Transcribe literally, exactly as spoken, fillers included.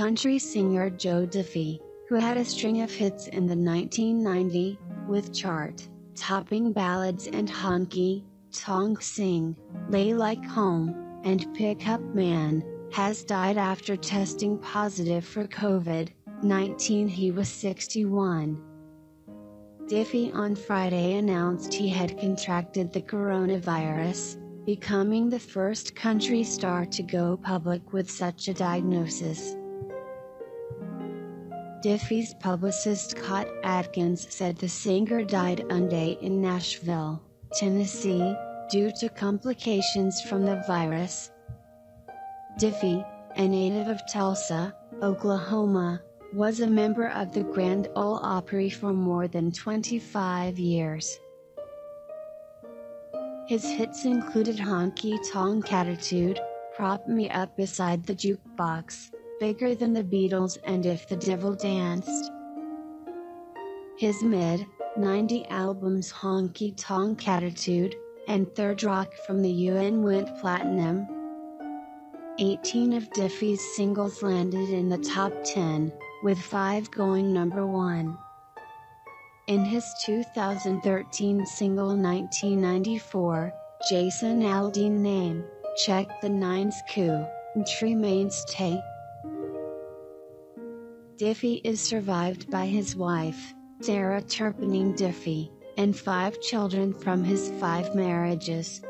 country singer Joe Diffie, who had a string of hits in the nineteen nineties, with chart-topping ballads and Honky Tonk Sing, Lay Like Home, and Pick Up Man, has died after testing positive for COVID nineteen. He was sixty-one. Diffie on Friday announced he had contracted the coronavirus, becoming the first country star to go public with such a diagnosis. Diffie's publicist Scott Adkins said the singer died Monday in Nashville, Tennessee, due to complications from the virus. Diffie, a native of Tulsa, Oklahoma, was a member of the Grand Ole Opry for more than twenty-five years. His hits included Honky Tonk Attitude, Prop Me Up Beside the Jukebox, Bigger Than the Beatles and If the Devil Danced. His mid nineties albums Honky Tonk Attitude and Third Rock from the U N went platinum. eighteen of Diffie's singles landed in the top ten. With five going number one. In his two thousand thirteen single nineteen ninety-four, Jason Aldean name, Check the Nine's country mainstay. Diffie is survived by his wife, Tara Turpening Diffie, and five children from his five marriages.